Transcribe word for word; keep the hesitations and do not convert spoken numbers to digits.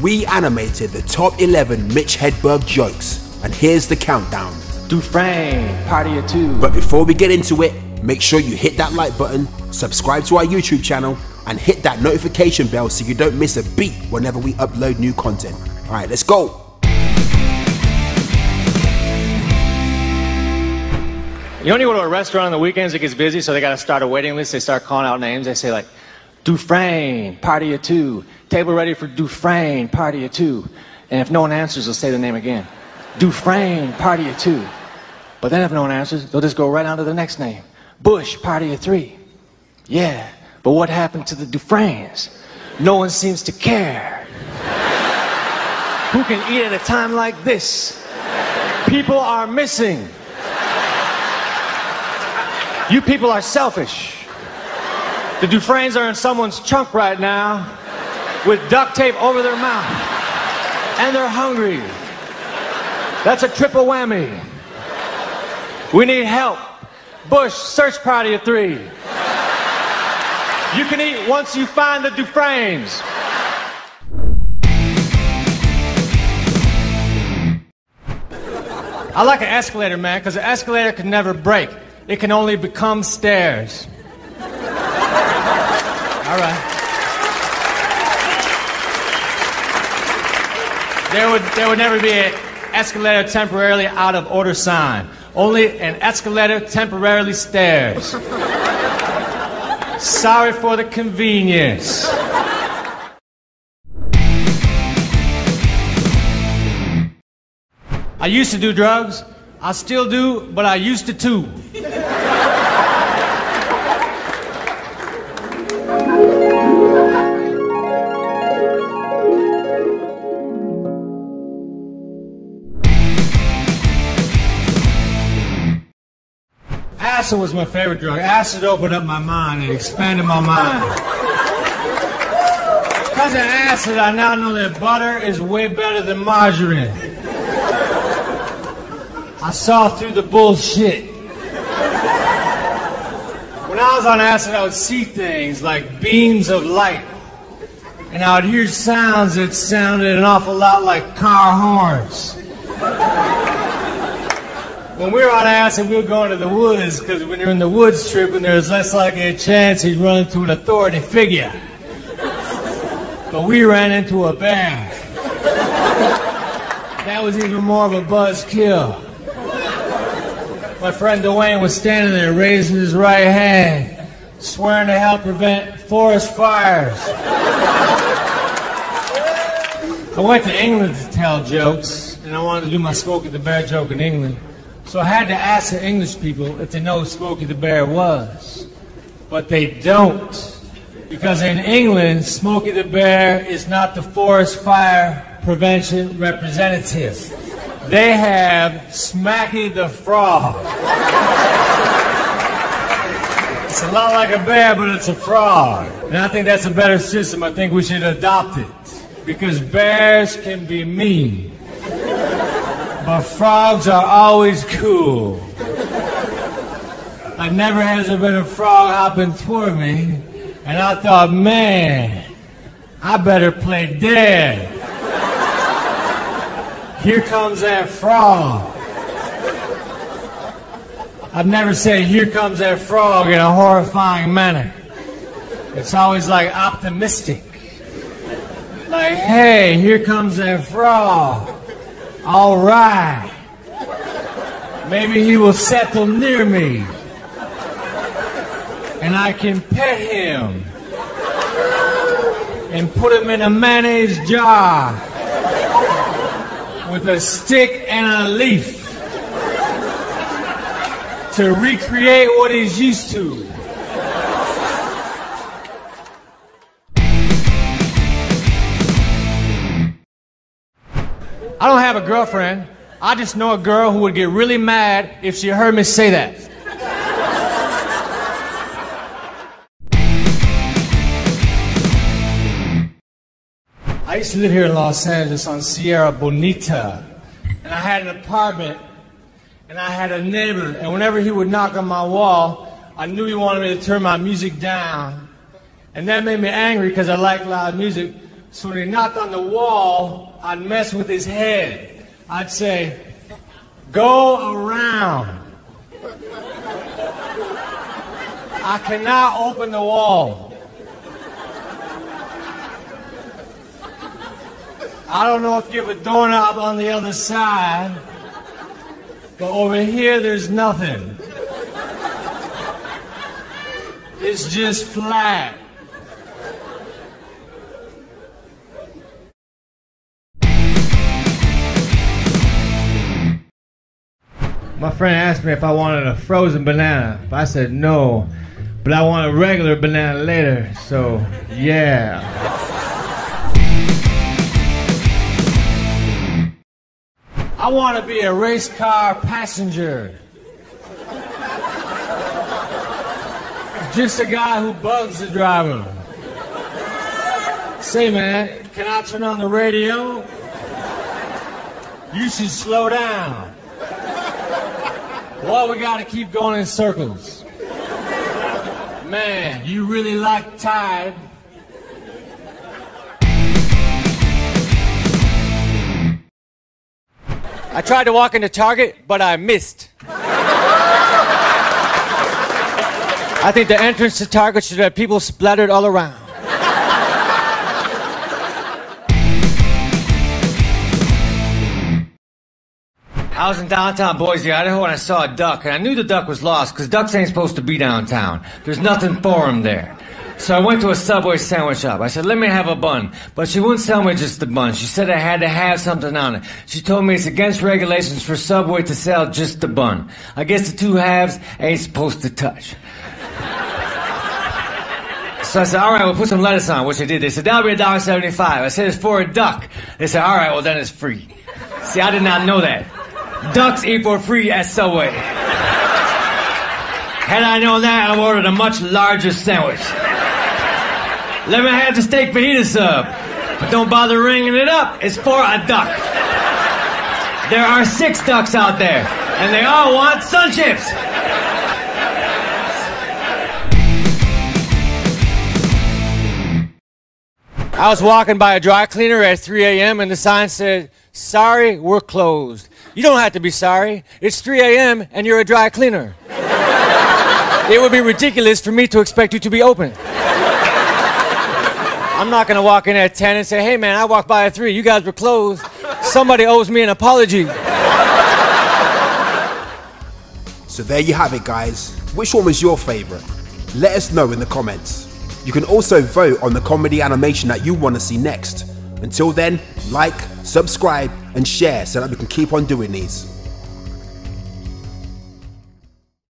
we animated the top eleven Mitch Hedberg jokes, and here's the countdown. Dufresne, party of two. But before we get into it, make sure you hit that like button, subscribe to our YouTube channel, and hit that notification bell so you don't miss a beat whenever we upload new content. Alright, let's go! You know when you go to a restaurant on the weekends, it gets busy, so they gotta start a waiting list, they start calling out names, they say like, Dufresne, party of two, table ready for Dufresne, party of two. And if no one answers, they'll say the name again. Dufresne, party of two. But then if no one answers, they'll just go right on to the next name. Bush, party of three. Yeah. But what happened to the Dufresnes? No one seems to care. Who can eat at a time like this? People are missing. You people are selfish. The Dufresnes are in someone's trunk right now with duct tape over their mouth. And they're hungry. That's a triple whammy. We need help. Bush, search party of three. You can eat once you find the Dufresnes. I like an escalator, man, because an escalator can never break. It can only become stairs. All right. There would, there would never be an escalator temporarily out of order sign. Only an escalator temporarily stairs. Sorry for the convenience. I used to do drugs. I still do, but I used to too. Acid was my favorite drug. Acid opened up my mind and expanded my mind. Because of acid, I now know that butter is way better than margarine. I saw through the bullshit. When I was on acid, I would see things like beams of light. And I would hear sounds that sounded an awful lot like car horns. When we were on acid, we were going to the woods, because when you're in the woods tripping, there's less likely a chance he's running through an authority figure. But we ran into a bear. That was even more of a buzzkill. My friend Dwayne was standing there raising his right hand, swearing to help prevent forest fires. I went to England to tell jokes, and I wanted to do my Smokey the Bear joke in England. So I had to ask the English people if they know who Smokey the Bear was. But they don't. Because in England, Smokey the Bear is not the forest fire prevention representative. They have Smacky the Frog. It's a lot like a bear, but it's a frog. And I think that's a better system. I think we should adopt it. Because bears can be mean. But frogs are always cool. Like, never has there been a frog hopping toward me, and I thought, man, I better play dead. Here comes that frog. I've never said, here comes that frog, in a horrifying manner. It's always like optimistic. Like, hey, here comes that frog. All right. Maybe he will settle near me. And I can pet him. And put him in a mayonnaise jar. With a stick and a leaf. To recreate what he's used to. I don't have a girlfriend. I just know a girl who would get really mad if she heard me say that. I used to live here in Los Angeles on Sierra Bonita. And I had an apartment. And I had a neighbor. And whenever he would knock on my wall, I knew he wanted me to turn my music down. And that made me angry because I like loud music. So they knocked on the wall, I'd mess with his head. I'd say, go around. I cannot open the wall. I don't know if you have a doorknob on the other side, but over here there's nothing. It's just flat. My friend asked me if I wanted a frozen banana, but I said no, but I want a regular banana later, so yeah. I want to be a race car passenger. Just a guy who bugs the driver. Say, man, can I turn on the radio? You should slow down. Well, we got to keep going in circles. Man, you really like Tide. I tried to walk into Target, but I missed. I think the entrance to Target should have people splattered all around. I was in downtown Boise, Idaho, and I saw a duck, and I knew the duck was lost, because ducks ain't supposed to be downtown. There's nothing for them there. So I went to a Subway sandwich shop. I said, let me have a bun. But she wouldn't sell me just the bun. She said I had to have something on it. She told me it's against regulations for Subway to sell just the bun. I guess the two halves ain't supposed to touch. So I said, all right, we'll put some lettuce on, which they did. They said, that'll be a dollar seventy-five. I said, it's for a duck. They said, all right, well, then it's free. See, I did not know that. Ducks eat for free at Subway. Had I known that, I ordered a much larger sandwich. Let me have the steak fajita sub. But don't bother ringing it up. It's for a duck. There are six ducks out there, and they all want sun chips. I was walking by a dry cleaner at three a m and the sign said, sorry, we're closed. You don't have to be sorry. It's three a m and you're a dry cleaner. It would be ridiculous for me to expect you to be open. I'm not going to walk in at ten and say, hey, man, I walked by at three. You guys were closed. Somebody owes me an apology. So there you have it, guys. Which one was your favorite? Let us know in the comments. You can also vote on the comedy animation that you want to see next. Until then, like, subscribe, and share so that we can keep on doing these.